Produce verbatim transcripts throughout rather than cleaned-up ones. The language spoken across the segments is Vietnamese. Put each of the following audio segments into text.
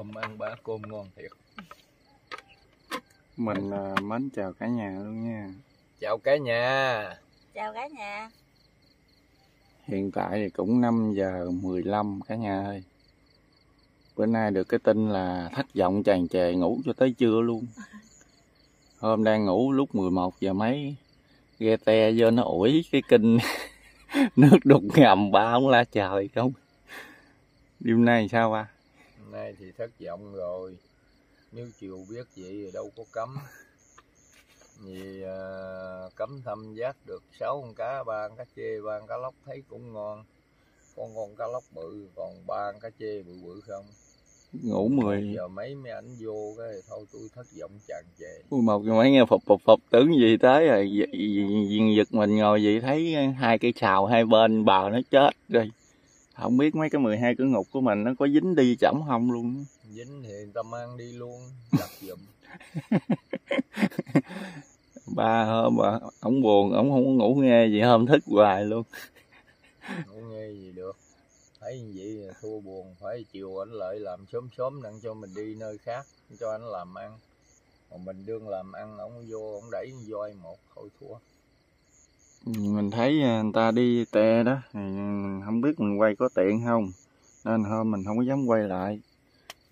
Hôm ăn bả cơm ngon thiệt. Mình uh, mến chào cả nhà luôn nha. Chào cả nhà. Chào cả nhà. Hiện tại thì cũng năm giờ mười lăm cả nhà ơi. Bữa nay được cái tin là thất vọng tràn trề ngủ cho tới trưa luôn. Hôm đang ngủ lúc mười một giờ mấy, ghe te vô nó ủi cái kinh nước đục ngầm ba không la trời không. Đêm nay sao ba? Hôm nay thì thất vọng rồi. Nếu chiều biết vậy thì đâu có cấm. Vì uh, cấm thăm giác được sáu con cá, ba con cá chê, ba con cá lóc thấy cũng ngon. Con con cá lóc bự, còn ba con cá chê bự bự không. Ngủ mười giờ mấy mấy ảnh vô cái thì thôi tôi thất vọng tràn trề. Một giờ mấy nghe phục phục phục tưởng gì tới rồi viên giật mình ngồi vậy thấy hai cây sào hai bên bờ nó chết rồi. Không biết mấy cái mười hai cửa ngục của mình nó có dính đi chẩm không luôn. Dính thì người ta mang đi luôn, đặt dụm. Ba hôm mà ổng buồn, ổng không có ngủ nghe gì, hôm thức hoài luôn. Ngủ nghe gì được. Thấy như vậy là thua buồn, phải chiều ảnh lại làm sớm sớm đặng cho mình đi nơi khác, cho ảnh làm ăn. Còn mình đương làm ăn, ổng vô, ổng đẩy voi một, thôi thua. Mình thấy người ta đi tè đó, không biết mình quay có tiện không, nên hôm mình không có dám quay lại.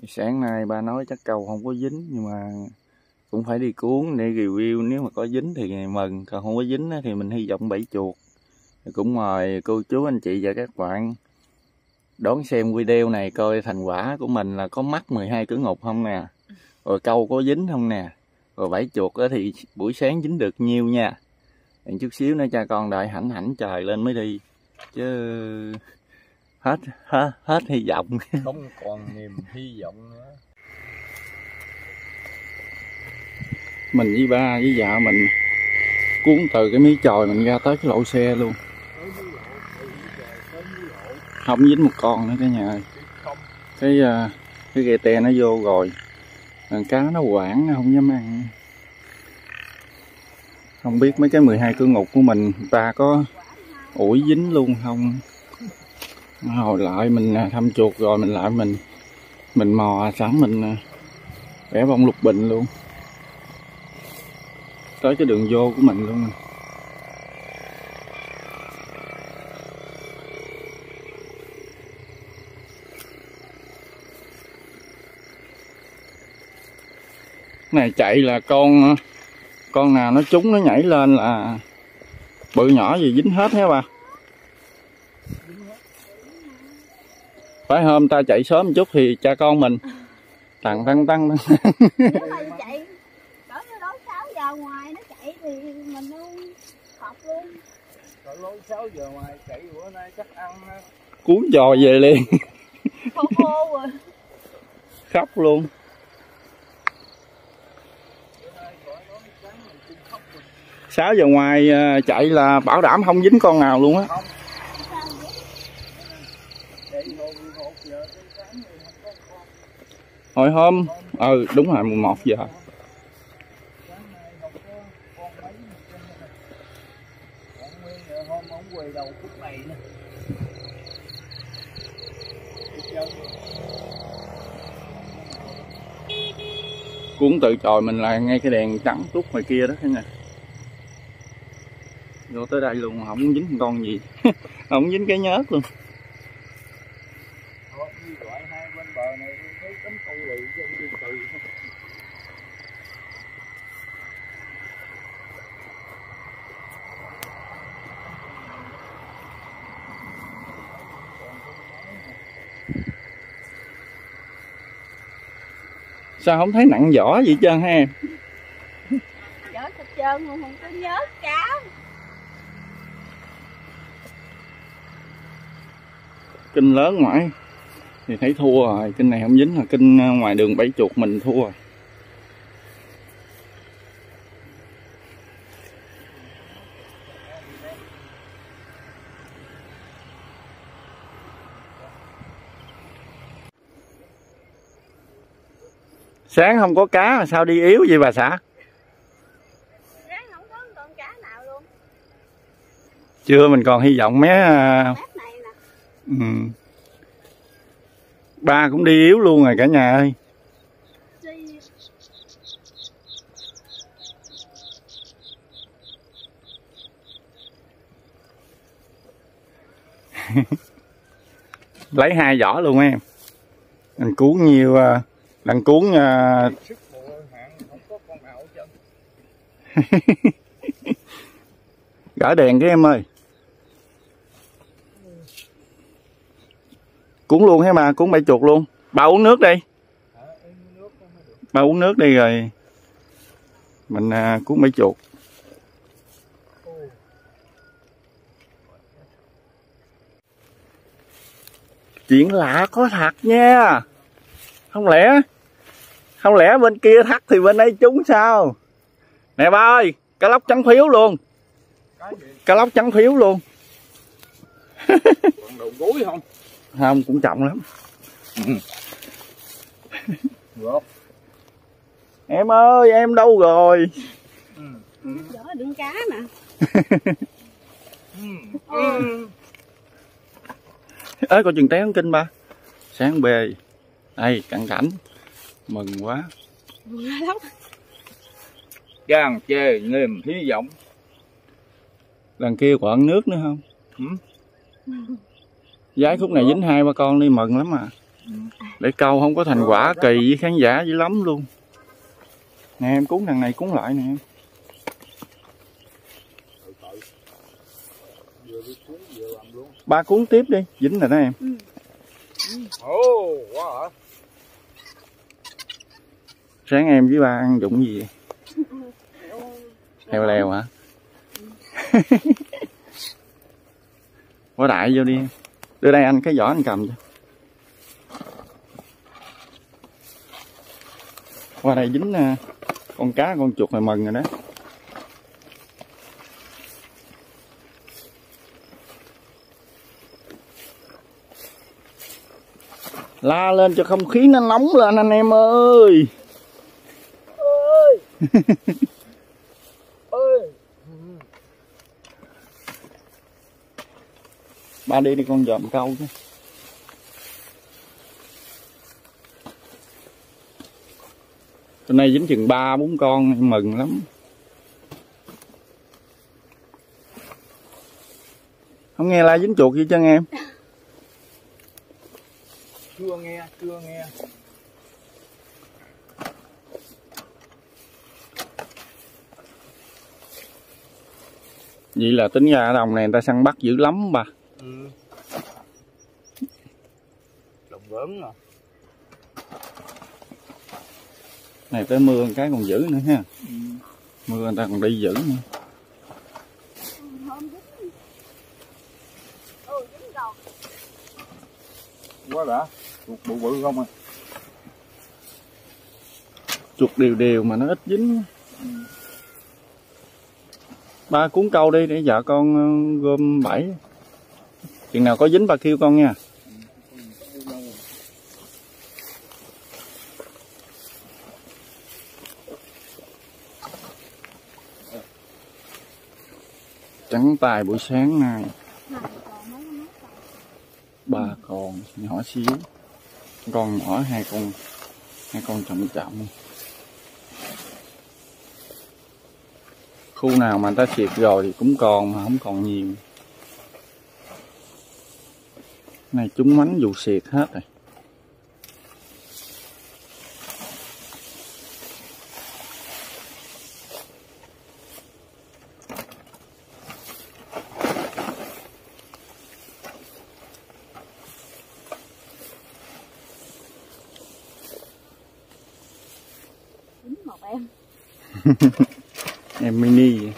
Sáng nay ba nói chắc cầu không có dính, nhưng mà cũng phải đi cuốn để review, nếu mà có dính thì ngày mừng, còn không có dính thì mình hy vọng bảy chuột. Cũng mời cô chú anh chị và các bạn đón xem video này coi thành quả của mình là có mắc mười hai cửa ngục không nè, rồi câu có dính không nè, rồi bảy chuột thì buổi sáng dính được nhiêu nha. Chút xíu nữa cha con đợi hảnh hảnh trời lên mới đi, chứ hết hết, hết hy vọng, không còn niềm hy vọng nữa. Mình với ba với dạ mình cuốn từ cái mí chòi mình ra tới cái lộ xe luôn, không dính một con nữa cả nhà ơi. Cái cái ghe te nó vô rồi, cá nó quảng nó không dám ăn. Không biết mấy cái mười hai cửa ngục của mình ta có ủi dính luôn không. Hồi lại mình thăm chuột rồi mình lại mình mình mò sẵn mình bẻ bông lục bình luôn. Tới cái đường vô của mình luôn. Này chạy là con con nào nó trúng nó nhảy lên là bự nhỏ gì dính hết hả bà? Phải hôm ta chạy sớm một chút thì cha con mình tăng tăng tăng tăng. Chạy đó nó sáu giờ ngoài nó chạy thì mình luôn học luôn. Lối sáu giờ ngoài chạy bữa nay chắc ăn cuốn giò về liền. Khô khô rồi. Khóc luôn. sáu giờ ngoài chạy là bảo đảm không dính con nào luôn á. Hồi hôm, ừ đúng rồi mười một giờ. Cuốn từ chòi mình là ngay cái đèn trắng tút ngoài kia đó thế nè. Vô tới đây luôn, không dính con gì. Không dính cái nhớt luôn. Sao không thấy nặng vỏ gì trơn ha em? Vỏ thật trơn luôn, không có nhớt cá. Kinh lớn ngoại thì thấy thua rồi, kinh này không dính là kinh ngoài đường bảy chuột mình thua rồi. Sáng không có cá mà sao đi yếu vậy bà xã? Sáng không có con cá nào luôn. Chưa, mình còn hy vọng mé. Ừ. Ba cũng đi yếu luôn rồi cả nhà ơi. Lấy hai vỏ luôn em. Đằng cuốn nhiều, đằng cuốn uh... gỡ đèn cái em ơi. Cuốn luôn hả mà, cuốn bãi chuột luôn. Bà uống nước đi. Bà uống nước đi rồi mình uh, cuốn bãi chuột. Chuyện lạ có thật nha. Không lẽ Không lẽ bên kia thắt thì bên đây trúng sao? Nè ba ơi, cá lóc trắng phiếu luôn. Cá lóc trắng phiếu luôn. Còn đầu gối không? Không, cũng trọng lắm. Ừ. Em ơi, em đâu rồi? Đó là đựng cá nè. Ê, coi chừng té con kinh ba. Sáng bề. Đây, cận cảnh. Mừng quá. Mừng lắm. Chàng chê niềm hy vọng. Đằng kia còn nước nữa không? Ừ. Giái khúc này dính hai ba con đi, mừng lắm à. Để câu không có thành quả kỳ với khán giả dữ lắm luôn. Nè em cuốn thằng này cuốn lại nè em. Ba cuốn tiếp đi, dính rồi đó em. Sáng em với ba ăn dụng gì vậy? Heo leo hả? Quá đại vô đi. Đưa đây anh, cái giỏ anh cầm cho. Qua đây dính con cá, con chuột này mừng rồi đó. La lên cho không khí nó nóng lên anh em ơi. Ơi. Ơi. Ba đi đi con dòm câu chứ. Hôm nay dính chừng ba bốn con, mừng lắm. Không nghe la dính chuột gì chứ em? Chưa nghe, chưa nghe. Vậy là tính ra đồng này người ta săn bắt dữ lắm bà. Ừ. Đồng bướm nè. Này tới mưa một cái còn dữ nữa ha. Ừ. Mưa người ta còn đi dữ nữa. Ừ, dính đầu. Quá đã. Chuột bự bự không à. Chuột đều đều mà nó ít dính. Ừ. Ba cuốn câu đi để vợ con gom bẫy. Chừng nào có dính bà kêu con nha. Trắng tài buổi sáng nay. Ba con nhỏ xíu. Con nhỏ, hai con hai con trọng trọng. Khu nào mà người ta thiệt rồi thì cũng còn mà không còn nhiều. Này chúng mánh dù xịt hết rồi. Dính một em. Em mini vậy.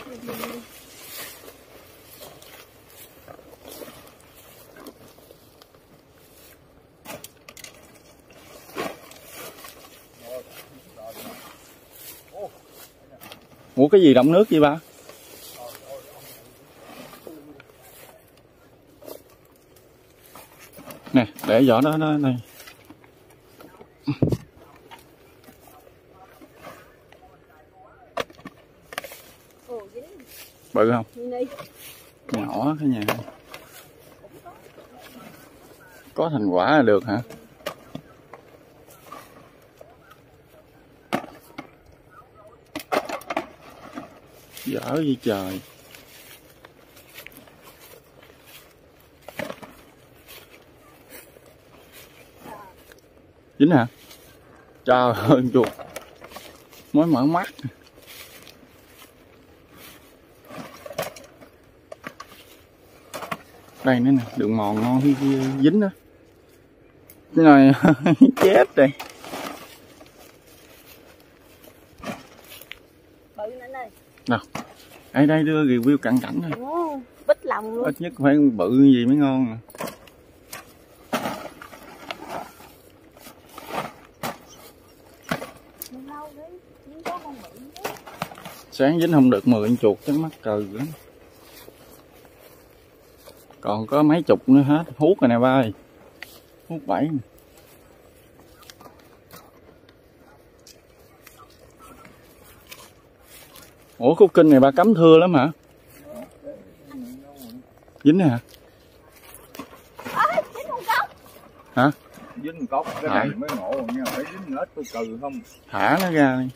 Ủa cái gì động nước vậy ba? Nè, để vỏ đó đó này. Bự không? Nhỏ cái nhà. Có thành quả là được hả? dở như trời. Dính hả? Trời ơi, chuột mới mở mắt. Đây nữa nè, đường mòn ngon cái kia dính đó. Cái này chết rồi. Đâu? Đây đây đưa review cận cảnh này. Bích lòng luôn. Ít nhất phải bự gì mới ngon. Sáng dính không được mười con chuột chắc mắc cừ lắm. Còn có mấy chục nữa hết, hút rồi nè ba ơi. Hút bảy nè. Ủa khúc kinh này ba cắm thưa lắm hả? Dính hả? À, dính con cóc. Hả? Dính con cóc, cái hả? Này mới ngộ nha, phải dính hết tôi cừ không? Thả nó ra đi.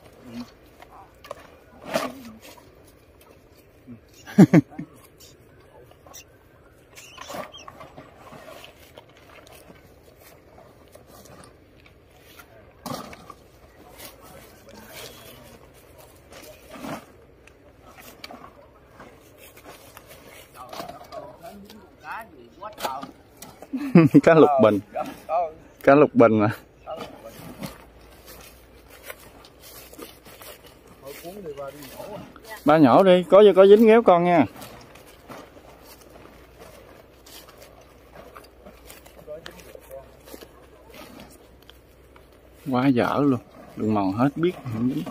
Cá lục bình, cá lục bình mà. Ba nhỏ đi, có vô có dính ghéo con nha. Quá dở luôn, đường mòn hết biết không dính.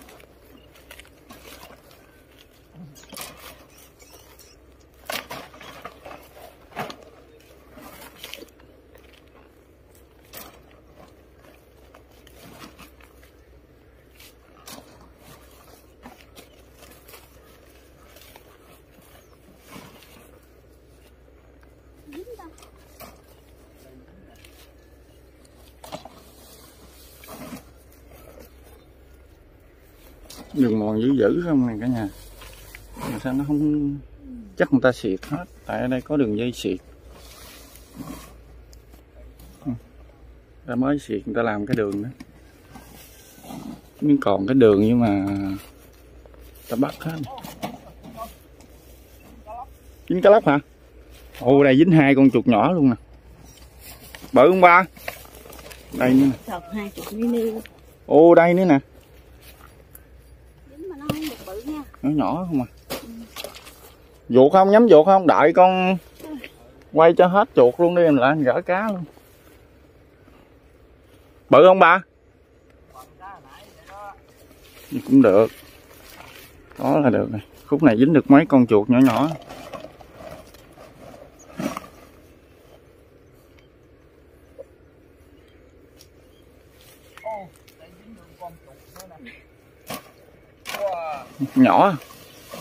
Đường mòn dữ dữ không này cả nhà. Mà sao nó không, chắc người ta xịt hết, tại ở đây có đường dây xịt. Ta mới xịt người ta làm cái đường đó. Nhưng còn cái đường nhưng mà ta bắt hết. Dính cá lóc hả? Ồ đây dính hai con chuột nhỏ luôn nè. Bự không ba? Đây nữa nè. Hai chuột mini. Ồ đây nữa nè. Nó nhỏ không à? Ừ. Vuột không? Nhắm vuột không? Đợi con quay cho hết chuột luôn đi, em lại anh gỡ cá luôn. Bự không ba? Cũng được. Đó là được này. Khúc này dính được mấy con chuột nhỏ nhỏ. Nhỏ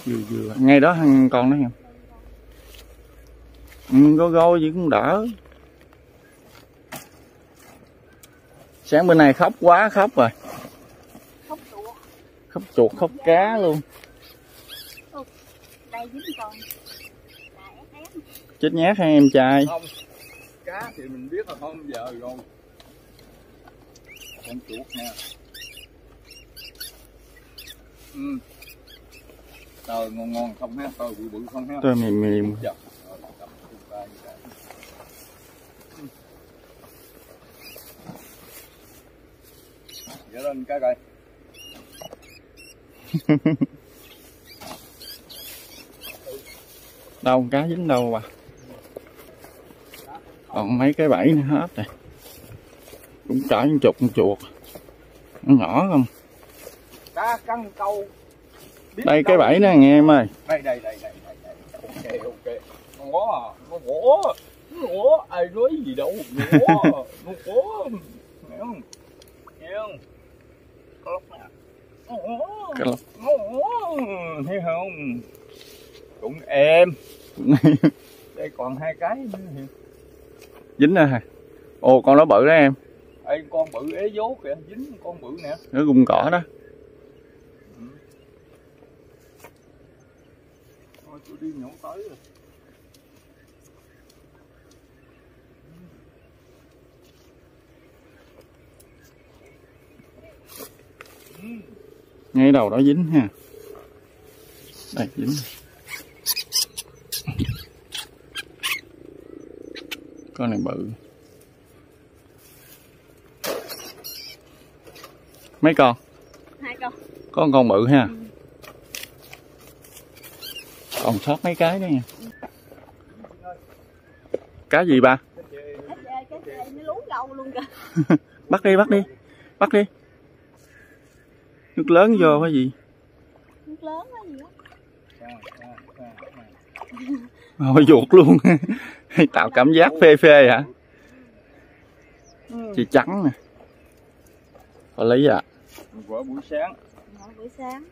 vừa vừa ngay đó ăn con đó nha. Ừ, gô gô gì cũng đỡ. Sáng bên này khóc quá khóc rồi. Khóc chuột. Khóc chuột khóc cá luôn. Chết nhát hay em trai? Không. Cá thì mình biết là không giờ rồi. Con chuột nè. Ừ. Trời ngon ngon không ha, trời bự bự không ha. Trời mềm mềm. Dở lên cái coi. Đâu cá dính đâu à. Còn mấy cái bẫy nữa hết rồi. Cũng cả một chục con chuột. Nó nhỏ không? Cá căng câu. Biết đây cái bẫy nè nghe em ơi. Đây đây đây đây đây. đây. Ok ok. Con ngó à, con ngó. Ngó ai nói gì đâu. Ngó. Con ngó. Nghe không? Nghe không? Cá lóc nè. Ngó. Cá lóc. Ngó. Thấy không? Cũng em. Đây còn hai cái nữa. Dính rồi hả? Ồ con nó bự đó em. Ê con bự ế vố kìa, dính con bự nè. Nó gung cỏ đó. tôi đi nhổ tới rồi. Ngay đầu đó dính ha. Đây dính. Con này bự. Mấy con? Hai con. Có con bự ha. Ừ. Còn sót mấy cái đó nha. Cá gì ba? Bắt đi, bắt đi. Bắt đi. Nước lớn vô phải gì? Nước lớn quá gì đó. Hồi ruột luôn. Tạo cảm giác phê phê hả? Ừ. Chị trắng nè. Thôi lấy à. Vỏ buổi sáng. Vỏ buổi sáng.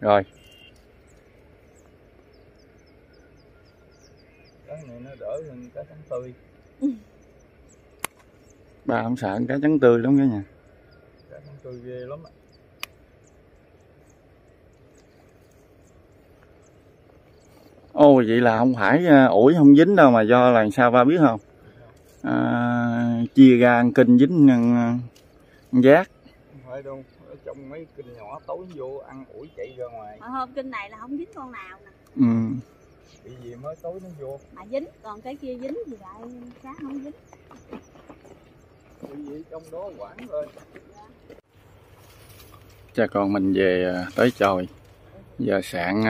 Rồi. Cái này nó đỡ hơn cá trắng tươi. Ba không sợ cá trắng tươi lắm cả nhà. Cá trắng tươi ghê lắm ạ. Ô vậy là không phải ủi không dính đâu, mà do là sao ba biết không? À, chia ra ăn kinh dính ăn giác. Không phải đâu, ở trong mấy kinh nhỏ tối vô ăn ủi chạy ra ngoài. Ở hôm kinh này là không dính con nào nè. Ừ. Bị gì mới tối nó vô. Mà dính, còn cái kia dính thì lại sáng không dính. Bị gì trong đó quảng lên. Cha con mình về tới chòi. Giờ sạn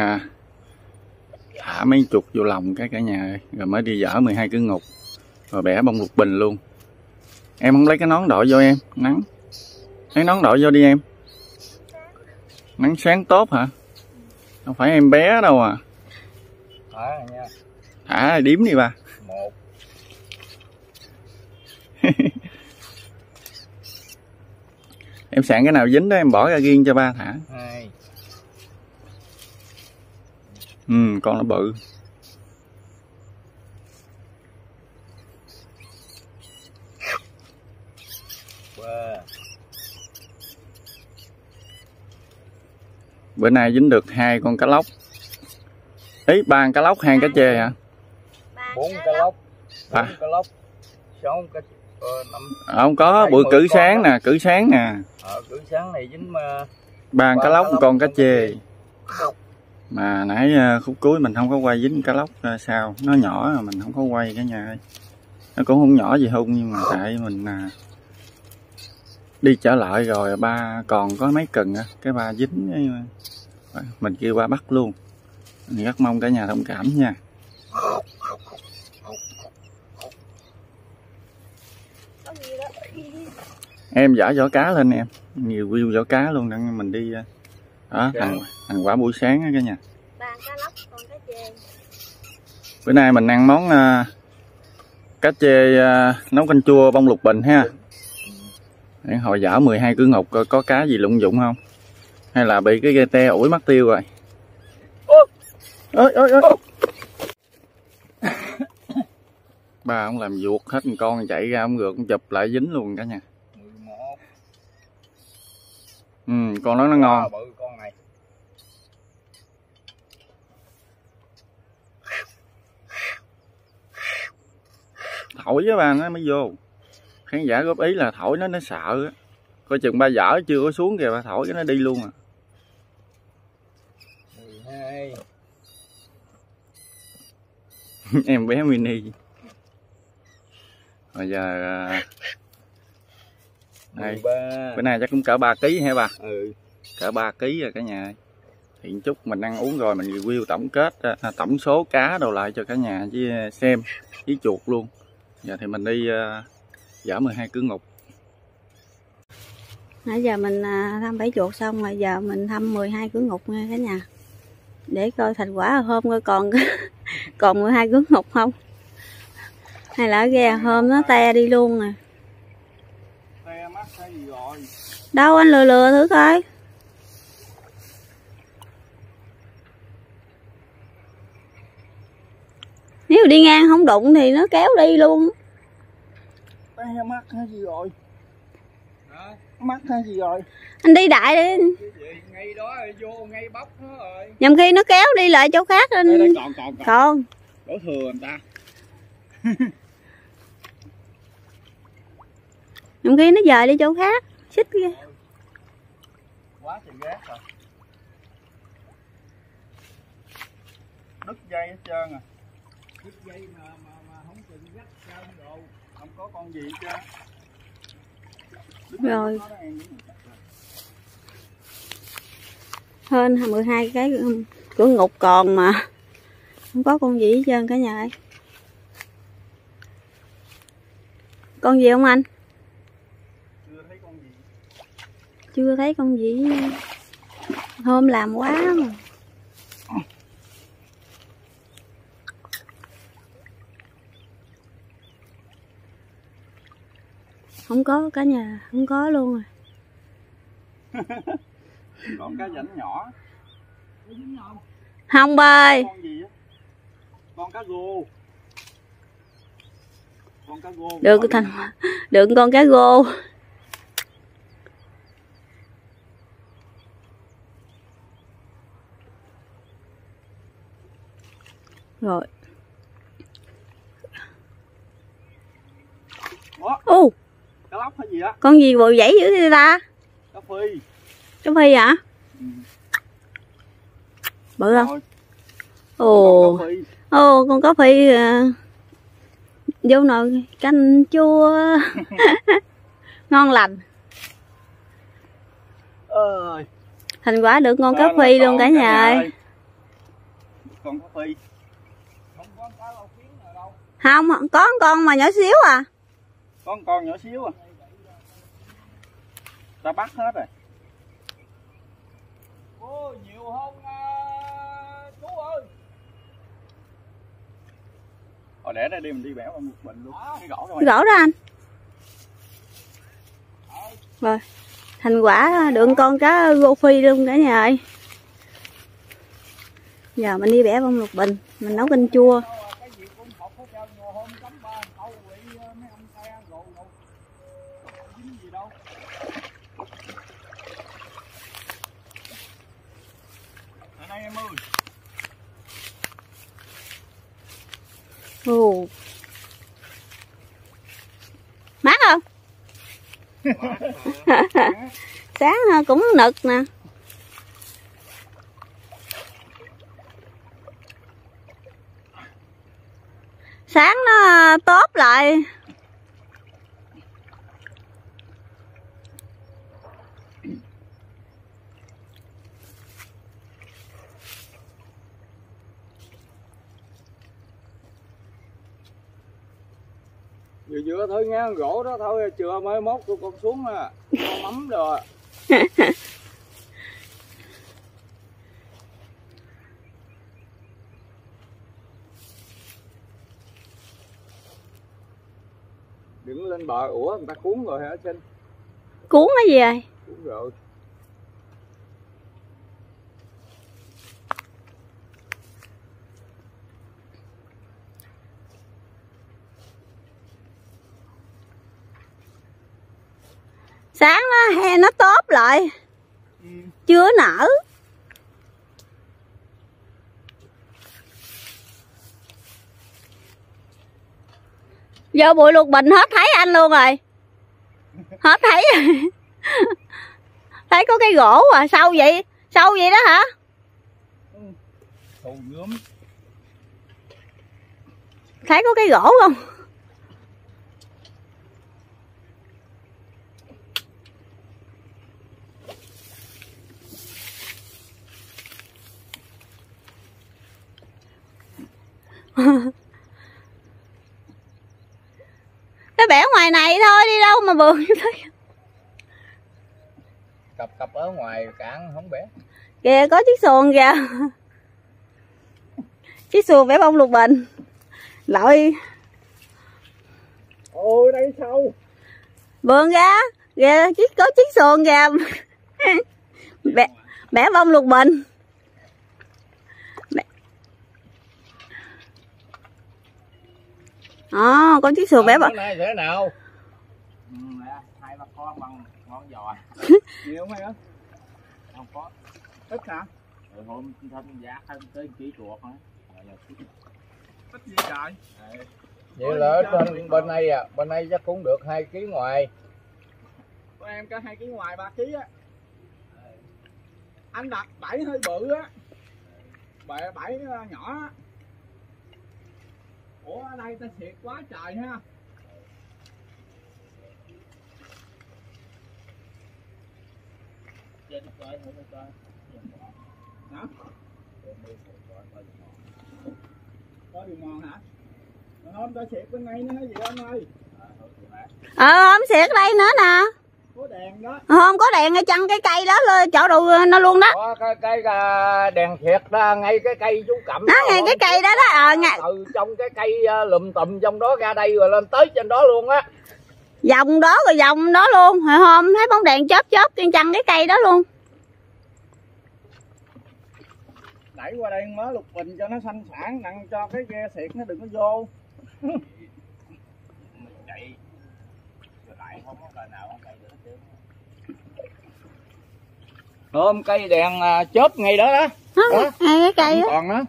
thả mấy chục vô lòng cái cả nhà ơi. Rồi mới đi dở mười hai cái ngục. Rồi bẻ bông lục bình luôn. Em không lấy cái nón đội vô em. Nắng. Lấy nón đội vô đi em. Nắng sáng tốt hả? Không phải em bé đâu à. Thả rồi nha. Thả rồi đếm đi ba. Một. Em sạn cái nào dính đó em bỏ ra riêng cho ba thả. Hai. Ừ, con nó bự. Wow. Bữa nay dính được hai con cá lóc. Ý, ba con cá lóc, hai con cá chê hả? Bốn cá lóc. Bốn cá lóc. Sáu cá năm. Không có, bữa cử sáng nè, cử sáng nè. Ờ, cử sáng này dính ba con cá lóc, một con cá chê. Mà nãy khúc cuối mình không có quay dính cá lóc ra sao, nó nhỏ mà mình không có quay cả nhà ơi. Nó cũng không nhỏ gì hung, nhưng mà tại mình à, đi trở lại rồi ba còn có mấy cần á, cái ba dính ấy mà. Mình kêu ba bắt luôn. Mình rất mong cả nhà thông cảm nha. Em giả vỏ cá lên em, nhiều view vỏ cá luôn, đang mình đi đó, thằng thằng quả buổi sáng á cả nhà. Ba cá lóc, con cá chê. Bữa nay mình ăn món uh, cá chê uh, nấu canh chua bông lục bình ha. Để hồi dở mười hai cửa ngục coi có cá gì lụng dụng không, hay là bị cái ghe te ủi mất tiêu rồi. Ơi ơi ơi. Ba ông làm ruột hết một con chạy ra ông rượt, ông chụp lại dính luôn cả nhà. mười một. Ừ, con đó nó ngon. Bự con này. Thổi với bà nó mới vô. Khán giả góp ý là thổi nó nó sợ á. Coi chừng ba dở chưa có xuống kìa, ba thổi cái nó đi luôn à. mười hai. Em bé mini. Bây giờ đây, bữa nay chắc cũng cỡ ba ký hả bà? Ừ. Cỡ ba ký rồi cả nhà ơi. Hiện chút mình ăn uống rồi mình review tổng kết à, tổng số cá đồ lại cho cả nhà với xem với chuột luôn. Giờ thì mình đi à, dở mười hai cửa ngục. Nãy giờ mình thăm bảy chuột xong rồi, giờ mình thăm mười hai cửa ngục nha cả nhà. Để coi thành quả hôm coi còn còn mười hai cửa ngục không, hay là ghe hôm nó te đi luôn nè. Te mắc hay gì rồi? Đâu anh lừa lừa thử coi. Nếu đi ngang không đụng thì nó kéo đi luôn. Te mắc hay gì rồi? Hả? mắt hay gì rồi. Anh đi đại đi. Ngay đó vô ngay bóc nó rồi. Nhằm khi nó kéo đi lại chỗ khác anh. Đây, đây, còn còn còn. Còn. Đổ thừa người ta. Nhằm khi nó dời đi chỗ khác, xích ghê. Quá trời ghét rồi. Đứt dây hết trơn à. Đứt dây mà mà, mà không chừng rách trơn đồ, không có con gì hết trơn. Rồi. Hơn mười hai cái cửa ngục còn mà không có con gì hết trơn cả nhà ơi. Con gì không anh? Chưa thấy con gì. Chưa thấy con gì. Hôm làm quá mà. Không có cả nhà, không có luôn rồi. Còn cá rảnh nhỏ. Không bơi. Con gì á? Con cá gô. Con cá gô. Được thành được con cá gô. Rồi. Ồ. Uh. Cá lóc hay gì á? Con gì bồ dãy dữ vậy ta? Cá phi. Cá phi hả? Ừ. Bự không? Ồ. Ồ, con cá phi vô nồi canh chua. Ngon lành. Ơi. Thành quả được con cá phi luôn cả nhà ơi. Con cá phi. Không có cá lau kiến nào đâu. Không, có con mà nhỏ xíu à. Có con, con nhỏ xíu à. Ta bắt hết rồi. Ô, nhiều không à, chú ơi. Hồi để đây đi mình đi bẻ con một bình luôn. Cái gỗ đó, gỗ đó anh. Rồi, thành quả được con cá rô phi luôn cả nhà ơi. Giờ mình đi bẻ con một bình, mình nấu canh chua. Ồ. Mát không? Sáng cũng nực nè. Sáng nó tốt lại. Vừa vừa thôi nghe con gỗ đó thôi, chừa mai mốt tụi con xuống à, con mắm rồi. Đừng lên bờ, ủa người ta cuốn rồi hả Trinh? Cuốn cái gì vậy? Cuốn rồi. Sáng nó he nó tốt lại. Ừ. Chưa nở. Vô bụi luộc bình hết thấy anh luôn rồi. Hết thấy. Thấy có cái gỗ à, sâu vậy? Sâu vậy đó hả? Sâu gớm. Thấy có cái gỗ không? Nó bẻ ngoài này thôi, đi đâu mà buồn như thế. Cặp cặp ở ngoài cạn không bẻ. Kìa có chiếc xuồng kìa. Chiếc xuồng bẻ bông lục bình. Lội. Ôi đây sâu. Buồn ra. Kìa chiếc có chiếc xuồng kìa. Bẻ, bẻ bông lục bình. À, con chiếc sườn bé bông. Bữa nay thế nào? Ừ, hai bà con bằng con giò. Nhiều không hay á? Không có. Ít hả? Rồi hôm thân giá thân tới ký chuột hả? Ít gì trời? Vậy là ở trên bên này à, bên này chắc cũng được hai ký ngoài. Của em có hai ký ngoài ba ký á. Anh đặt bảy hơi bự á. Bè bảy nhỏ á. Ủa ở đây ta thiệt quá trời ha. Trên coi không coi. Hả? Có điều ngon hả? Hôm ta xịt bên ngay nữa gì ông ơi. Ờ ông xịt đây nữa nè. Có đèn đó. Không có đèn ngay chăng cái cây đó chỗ đồ nó luôn đó. Có cái, cái đèn thiệt đó ngay cái cây chú cẩm. Nó ngay cái cây đó đó ờ à, ngay... từ trong cái cây lùm tùm trong đó ra đây rồi lên tới trên đó luôn á. Vòng đó rồi vòng đó luôn. Hồi hôm thấy bóng đèn chớp chớp trên chăng cái cây đó luôn. Đẩy qua đây mới lục bình cho nó xanh sản, đặng cho cái ghe xiệt nó đừng có vô. Chạy. Lại không có nào không chạy được chứ. Hôm cây đèn chớp ngay đó đó. Đó. Cái cây đó. Còn đó.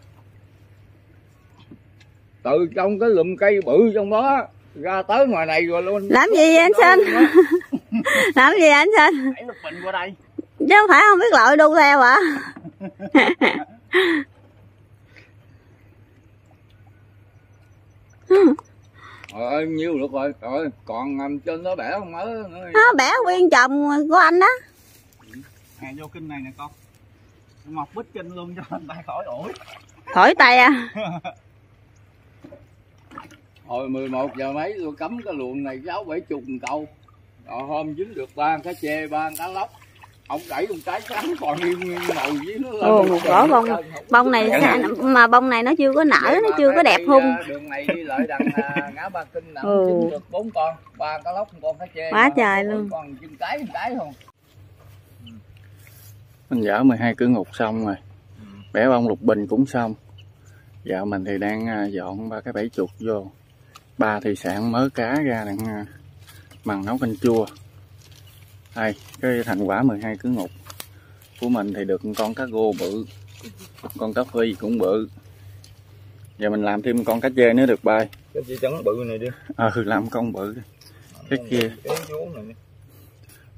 Từ trong cái lùm cây bự trong đó ra tới ngoài này rồi luôn. Làm gì anh Sinh? Làm gì anh Sinh? Đẩy lục bình qua đây. Chứ không phải không biết lội đu theo hả? Trời ơi, nhiêu được rồi, trời ơi, còn nằm trên đó bẻ không mới nữa. Nó bẻ nguyên chồng của anh đó. À, vô kinh này nè con. Mọc bít kinh luôn cho anh ta khỏi ủi. Khỏi tay à. Hồi mười một giờ mấy tôi cấm cái luồng này sáu bảy chục câu. Rồi hôm dính được ba cá chê, ba cá lóc. Ông đẩy con trái cắn còn nguyên màu với nó lên. Ồ, bỏ bông. Bông này sao mà bông này nó chưa có nở, nó chưa có đẹp hung. Đường này đi lại đằng ngã ba kinh nằm chín được bốn con, ba cá lóc con cá chê. Quá trời luôn. Còn chim cái chim cái không. Mình dở mười hai cửa ngục xong rồi. Bẻ bông lục bình cũng xong. Giờ mình thì đang dọn ba cái bẫy chuột vô. Ba thì sản mớ cá ra đặng mằn nấu canh chua. Đây, cái thành quả mười hai cứ ngục của mình thì được con cá gô bự, con cá phi cũng bự. Giờ mình làm thêm con cá chê nữa được bay. Cái chê trắng bự này đi. Ờ, à, làm con bự. Cái kia.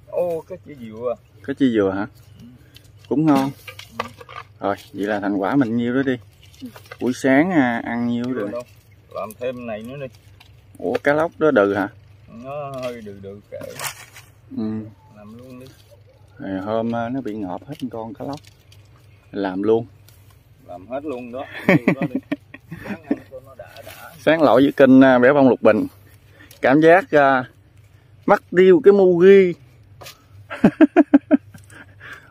Ô, cái chê dừa. Cái chê dừa hả? Ừ. Cũng ngon. Ừ. Rồi, vậy là thành quả mình nhiêu đó đi. Buổi sáng à, ăn nhiêu được. Làm thêm này nữa đi. Ủa, cá lóc đó đừ hả? Nó hơi đừ đừ kệ. Ừ. Làm luôn đi. Rồi hôm nó bị ngọt hết con cá lóc. Làm luôn. Làm hết luôn đó. Đó đi. Sáng, nó đã, đã. Sáng lội với kênh bẻ bông lục bình. Cảm giác uh, mắt điêu cái mu ghi.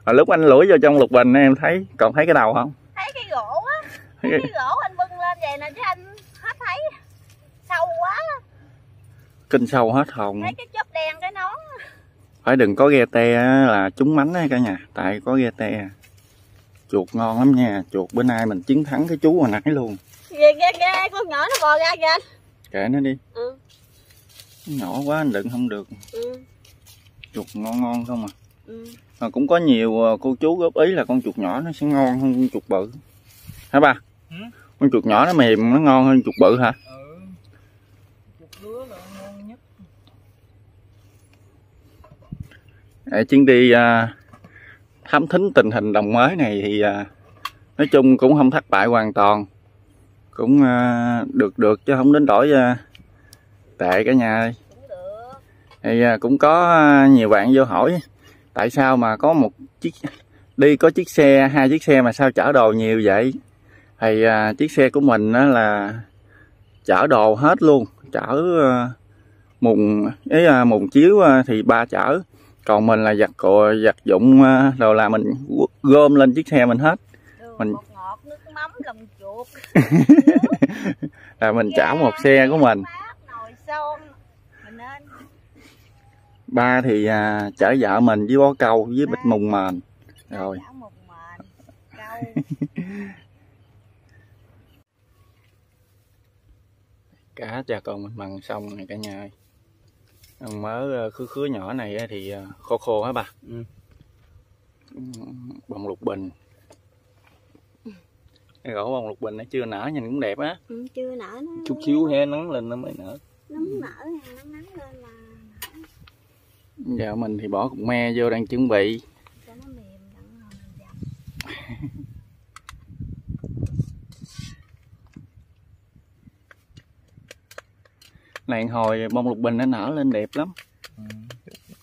Lúc anh lủi vô trong lục bình em thấy còn thấy cái đầu không? Thấy cái gỗ á. Thấy cái gỗ anh bưng lên vậy nè chứ anh hết thấy. Sâu quá. Kinh sâu hết hồn. Thấy cái chớp đen cái nón. Phải đừng có ghe te là trúng mánh đấy cả nhà. Tại có ghe te chuột ngon lắm nha. Chuột bữa nay mình chiến thắng cái chú hồi nãy luôn. Ghe ghe ghe con nhỏ nó bò ra kìa anh. Kệ nó đi. Ừ. Nhỏ quá anh đựng không được. Ừ. Chuột ngon ngon không à. Ừ. Mà cũng có nhiều cô chú góp ý là con chuột nhỏ nó sẽ ngon hơn con chuột bự. Hả ba? Ừ. Con chuột nhỏ nó mềm nó ngon hơn chuột bự hả? Ừ. Chuột lứa là ngon nhất. Chuyến đi à, thám thính tình hình đồng mới này thì à, nói chung cũng không thất bại hoàn toàn, cũng à, được được chứ không đến đổi à, tệ cả nhà ơi. Thì à, cũng có nhiều bạn vô hỏi tại sao mà có một chiếc đi có chiếc xe hai chiếc xe mà sao chở đồ nhiều vậy. Thì à, chiếc xe của mình đó là chở đồ hết luôn, chở à, mùng ấy à, mùng chiếu à, thì ba chở. Còn mình là giặt cò giặt dụng rồi là mình gom lên chiếc xe mình hết. Đường mình bột ngọt, nước mắm, lòng chuột. Là mình chảo một xe của mình. Ba thì à, chở vợ mình với bó câu với bịch mùng mền. Rồi. Cá cha con mình mần xong này cả nhà ơi. Mớ khứa khứa nhỏ này thì khô khô hả bà? Ừ. Bông lục bình. Cái gỗ bông lục bình nó chưa nở, nhìn cũng đẹp á. Ừ, chưa nở nó... chút xíu he nắng lên nó mới nở. Nó muốn nở nè, nắng nắng lên là nở. Giờ mình thì bỏ cục me vô đang chuẩn bị. Cho nó mềm đặng rồi mình dặm. Này hồi bông lục bình nó nở lên đẹp lắm. Ừ.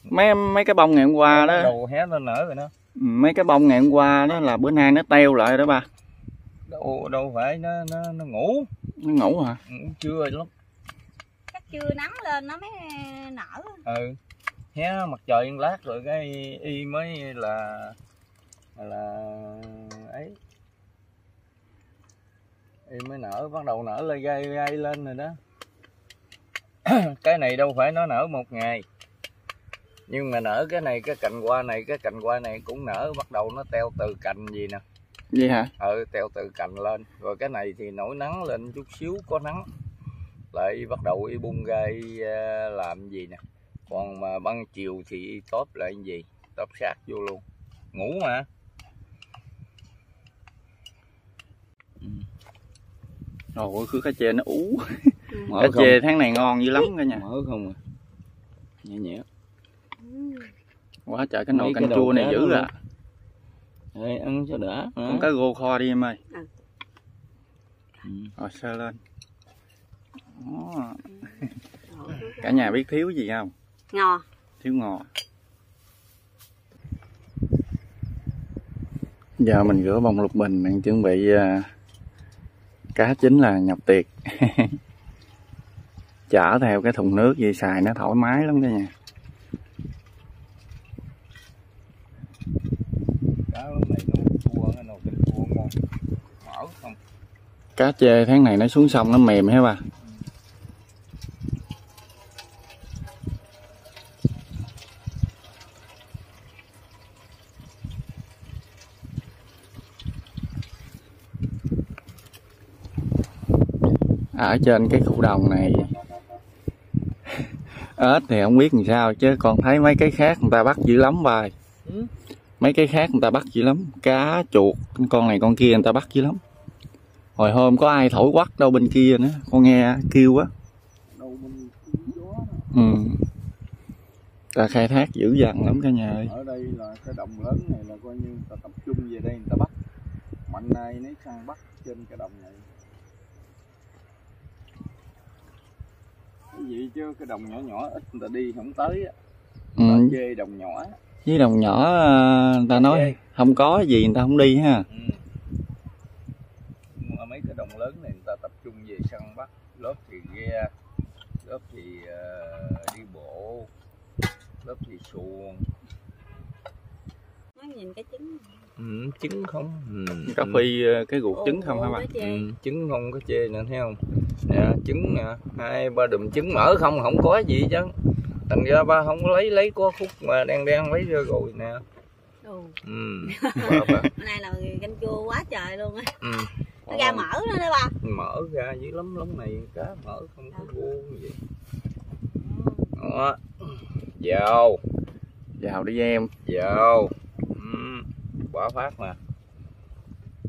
Mấy mấy cái bông ngày hôm qua đó. Đầu hé lên nở rồi đó. Mấy cái bông ngày hôm qua đó là bữa nay nó teo lại đó ba. Đâu đâu phải nó nó nó ngủ. Nó ngủ hả? Ngủ trưa lắm. Chắc chưa nắng lên nó mới nở. Ừ. Hé mặt trời lát rồi cái y mới là là ấy. Y mới nở, bắt đầu nở lên gai gai lên rồi đó. Cái này đâu phải nó nở một ngày, nhưng mà nở cái này, cái cành hoa này, cái cành hoa này cũng nở, bắt đầu nó teo từ cành gì nè. Vậy hả? Ừ, teo từ cành lên. Rồi cái này thì nổi nắng lên chút xíu, có nắng lại bắt đầu y bung ra y làm gì nè. Còn mà ban chiều thì y tóp lại gì, tóp sát vô luôn. Ngủ mà. Ôi cứ cá chê nó ú. Cá chê tháng này ngon dữ lắm cả nhà. Mỡ không à. Nhẹ nhẹ. Quá trời cái nồi canh chua này dữ rồi. Ê, ăn cho đã. Ăn cá rô kho đi em ơi. Ừ. Rồi sơ lên. Đó. Cả nhà biết thiếu gì không? Ngò. Thiếu ngò. Giờ mình rửa bông lục bình, mình chuẩn bị cá chính là nhập tiệc. Chở theo cái thùng nước gì xài nó thoải mái lắm cả nhà. Cá chê tháng này nó xuống sông nó mềm hả bà? Ở trên cái khu đồng này ếch thì không biết làm sao, chứ còn thấy mấy cái khác người ta bắt dữ lắm bà. Mấy cái khác người ta bắt dữ lắm, cá chuột con này con kia người ta bắt dữ lắm. Hồi hôm có ai thổi quắt đâu bên kia nữa, con nghe kêu á. Ừ. Ta khai thác dữ dằn lắm cả nhà ơi. Ở đây là cái đồng lớn này là coi như người ta tập trung về đây người ta bắt. Mạnh nay nấy sang bắt trên cái đồng này. Cái gì chứ cái đồng nhỏ nhỏ ít người ta đi không tới á. Ừ. Chê đồng nhỏ. Với đồng nhỏ người ta nói chê. Không có gì người ta không đi ha. Ừ. Mấy cái đồng lớn này người ta tập trung về săn bắt, lớp thì ghe, lớp thì uh, đi bộ, lớp thì xuồng. Nó nhìn cái trứng. Ừ, trứng không. Ừ. Cà phê cái ruột trứng không hả bạn? Ừ, trứng không có chê nữa thấy không? Nè, trứng nè, hai ba đùm trứng mỡ không, không có gì chứ. Thành ra ba không lấy lấy có khúc mà đen đen lấy ra rồi nè. Ừ. Ừ. Hôm nay là canh chua quá trời luôn á. Ừ. Nó ra mỡ nữa đó bà. Mỡ ra dữ lắm, lắm này cá mỡ không có vô vậy. Đó. Vào. Vào đi em. Vào. Ừ. Quả phát mà.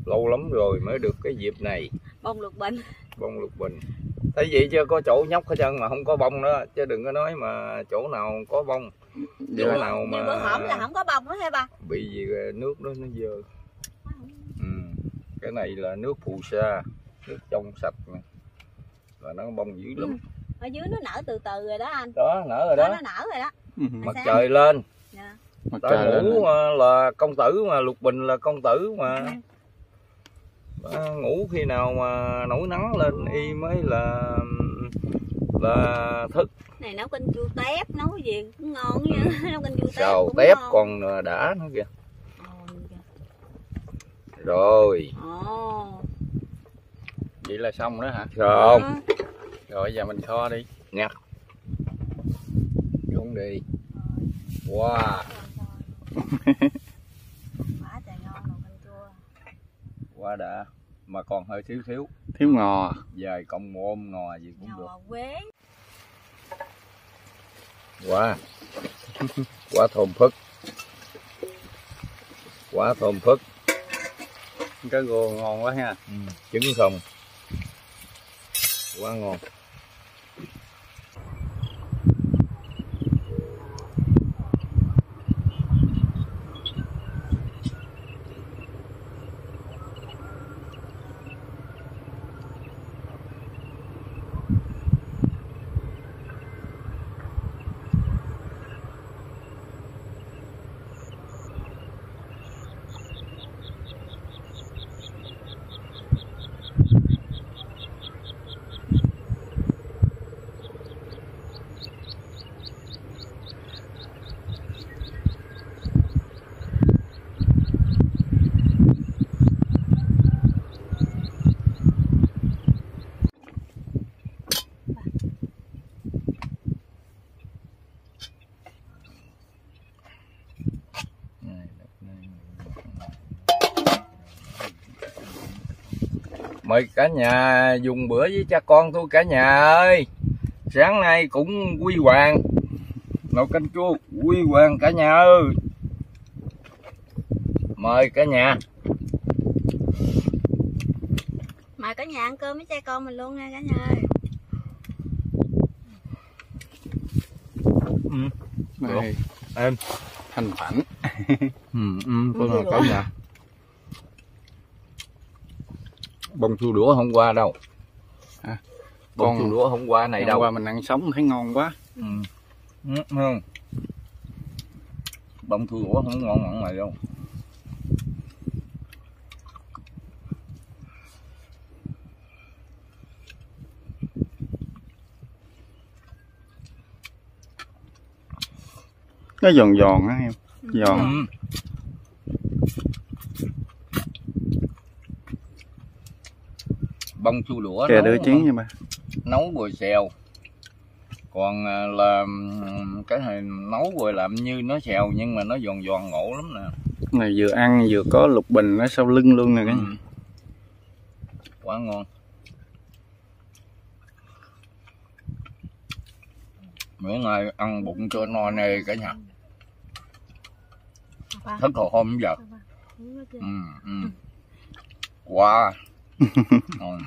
Lâu lắm rồi mới được cái dịp này. Bông lục bình. Bông lục bình. Thấy vậy chưa, có chỗ nhóc hết trơn mà không có bông đó. Chứ đừng có nói mà chỗ nào có bông. Chỗ vậy nào mà bữa hổm là không có bông đó hả bà? Bị gì nước đó nó dơ. Cái này là nước phù sa, nước trong sạch nè, là nó bông dữ lắm. Ừ. Ở dưới nó nở từ từ rồi đó anh. Đó, nở rồi đó. Đó nó nở rồi đó. Mặt sáng. Trời lên. Dạ. Mặt trời ngủ lên. Là công tử mà, lục bình là công tử mà. À, ngủ khi nào mà nổi nắng lên y mới là là thức. Này nấu canh chua tép, nấu gì cũng ngon nha. Ừ. Nấu canh chua tép. Xào tép ngon. Còn đã nữa kìa. Rồi. Oh. Vậy là xong đó hả? Rồi. Rồi giờ mình kho đi nha. Đúng đi. Wow. Quá trời ngon nồi canh chua. Quá đã. Mà còn hơi thiếu thiếu. Thiếu ngò. Về cộng mồm ngò gì cũng ngò được. Quế. Quả Quả thơm phức. Quả thơm phức. Cá rô ngon quá ha. Ừ. Trứng không. Quá ngon. Mời cả nhà dùng bữa với cha con tôi cả nhà ơi. Sáng nay cũng quy hoàng nấu canh chua quy hoàng cả nhà ơi. Mời cả nhà. Mời cả nhà ăn cơm với cha con mình luôn nha cả nhà ơi. Ừ. Này, em thành phẩm. ừ, ừ, tôi là cả nhà. Bông chua đũa hôm qua đâu à, bông chua đũa hôm qua này hôm đâu qua mình ăn sống thấy ngon quá. Ừ. Không, bông chua đũa không ngon mặn mày đâu. Nó giòn giòn á em. Giòn. Ừ. Bông chua lũa kìa đưa chiến nha ba, nấu rồi xèo, còn là cái này nấu rồi làm như nó xèo nhưng mà nó giòn giòn ngộ lắm nè. Này vừa ăn vừa có lục bình nó sau lưng luôn nè. Ừ. Cái này quá ngon. Bữa nay ăn bụng cho no nê cả nhà, thức hồi hôm giờ. Ừ, ừ. Wow. Ừ.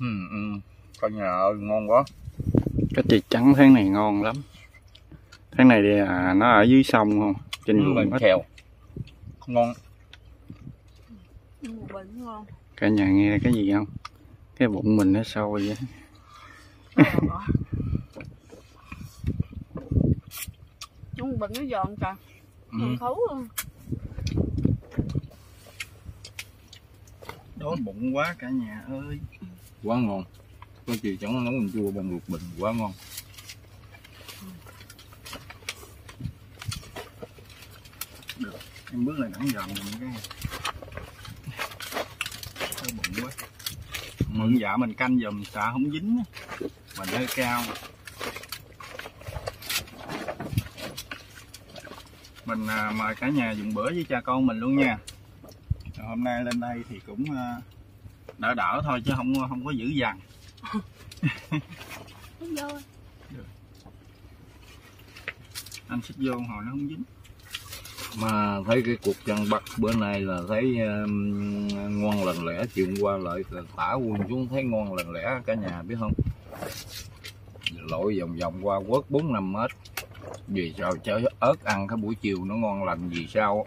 Ừ, ừ. Cả nhà ơi ngon quá. Cái thịt trắng tháng này ngon lắm. Tháng này thì à, nó ở dưới sông không? Trên ừ, ruộng kèo. Ngon. Ngon. Cả nhà nghe cái gì không? Cái bụng mình nó sâu vậy. Bụng nó giòn trời. Mình thấu luôn. Đói bụng quá cả nhà ơi. Quá ngon. Có chị chẳng nấu canh chua bằng ruột bình quá ngon. Được, em bước lại đẳng dần cái. Đói bụng quá. Mượn dạ mình canh dùm xả không dính. Mình hơi cao. Mình mời cả nhà dùng bữa với cha con mình luôn nha. Hôm nay lên đây thì cũng đỡ đỡ thôi chứ không không có dữ dằn. Anh xích vô hồi nó không dính. Mà thấy cái cuộc chăn bắt bữa nay là thấy ngon lành lẽ, chiều qua lại tả quần xuống thấy ngon lành lẽ cả nhà biết không? Lội vòng vòng qua quớt bốn năm mét. Vì sao chở ớt ăn cái buổi chiều nó ngon lành vì sao?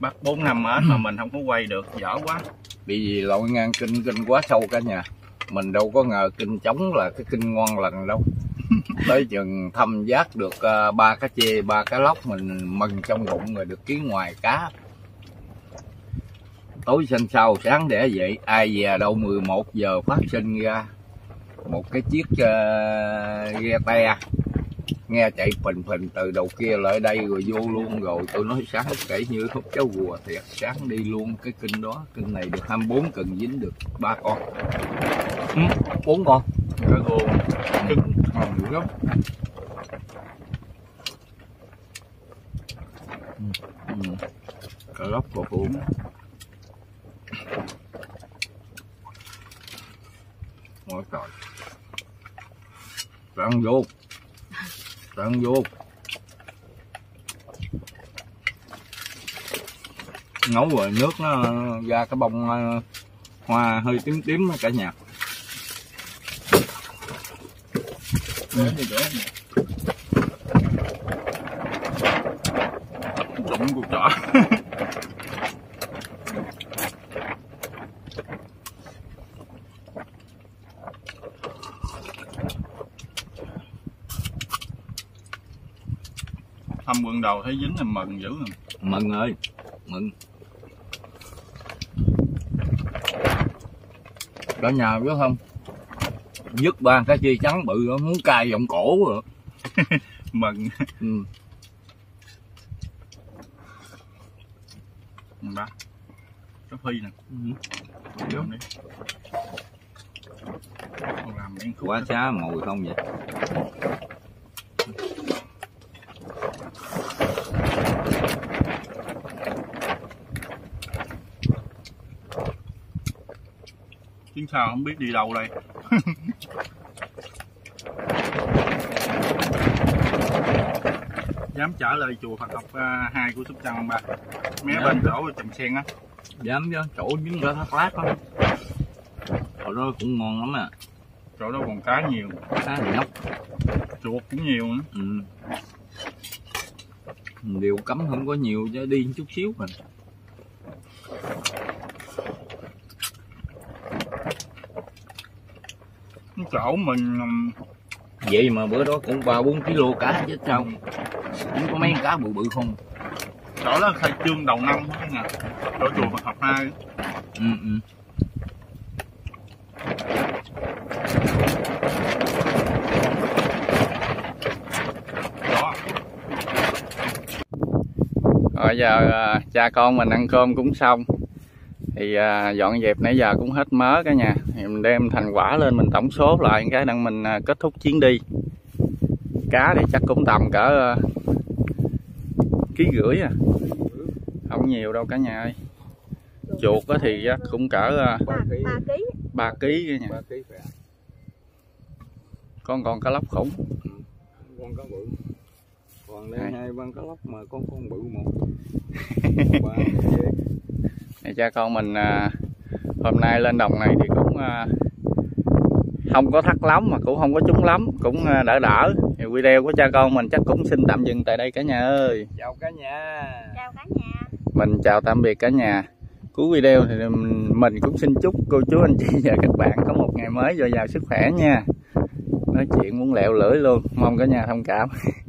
Bắt bốn năm mét mà mình không có quay được, dở quá. Bị gì lội ngang kinh, kinh quá sâu cả nhà. Mình đâu có ngờ kinh trống là cái kinh ngon lành đâu. Tới chừng thăm giác được ba cá chê, ba cá lóc mình mừng trong bụng rồi được ký ngoài cá. Tối sinh sau sáng đẻ vậy, ai về đâu mười một giờ phát sinh ra một cái chiếc uh, ghe te. Nghe chạy phình phình từ đầu kia lại đây rồi vô luôn rồi. Tôi nói sáng kể như hút cháo gùa thiệt. Sáng đi luôn cái kinh đó. Kinh này được hai mươi bốn cần dính được ba con. Ừ, bốn con. Cái gồ trứng hồng gốc. Cà lóc và cuốn. Mỗi trời. Răng vô. Răng vô. Nấu rồi nước nó ra cái bông hoa hơi tím tím cả nhà. Ừ. Đụng cục chỏ. Thăm quần đầu thấy dính là mừng dữ rồi. Mừng ơi, mừng. Cả nhà biết không? Dứt ba cái chi trắng bự đó, muốn cay vòng cổ rồi. Mừng. Ừ. Ba. Cái phi nè. Ừ. Đi. Làm quá xá ngồi không vậy? Chứ sao không biết đi đâu đây. Dám trở lại chùa Phật học hai của Sóc Trăng không ba? Mé bên chỗ trồng sen á. Dám chứ, chỗ dính ra thác lát á. Chỗ đó cũng ngon lắm à. Chỗ đó còn cá nhiều. Cá thì nóc. Chuột cũng nhiều nữa. Ừ. Điều cấm không có nhiều chứ đi chút xíu mình. Chỗ mình vậy mà bữa đó cũng ba bốn kg cá chứ sao, cũng có mấy cá bự bự không. Chỗ đó khai trương đầu năm đó nè, chỗ chùa Phật học hai. Ừ, ừ. Đó. Rồi giờ cha con mình ăn cơm cũng xong. Thì dọn dẹp nãy giờ cũng hết mớ cả nhà. Thì mình đem thành quả lên mình tổng số lại cái đặng mình kết thúc chuyến đi. Cá thì chắc cũng tầm cỡ ký rưỡi à. Không nhiều đâu cả nhà ơi. Chuột thì cũng cỡ ba ký cả nhà. Con còn cá lóc khủng. Con cá bự. Còn lên hai con cá lóc mà con con bự một. Cha con mình à, hôm nay lên đồng này thì cũng à, không có thắt lắm mà cũng không có trúng lắm, cũng à, đỡ đỡ. Thì video của cha con mình chắc cũng xin tạm dừng tại đây cả nhà ơi. Chào cả nhà. Chào cả nhà. Mình chào tạm biệt cả nhà. Cuối video thì mình, mình cũng xin chúc cô chú anh chị và các bạn có một ngày mới dồi dào sức khỏe nha. Nói chuyện muốn lẹo lưỡi luôn, mong cả nhà thông cảm.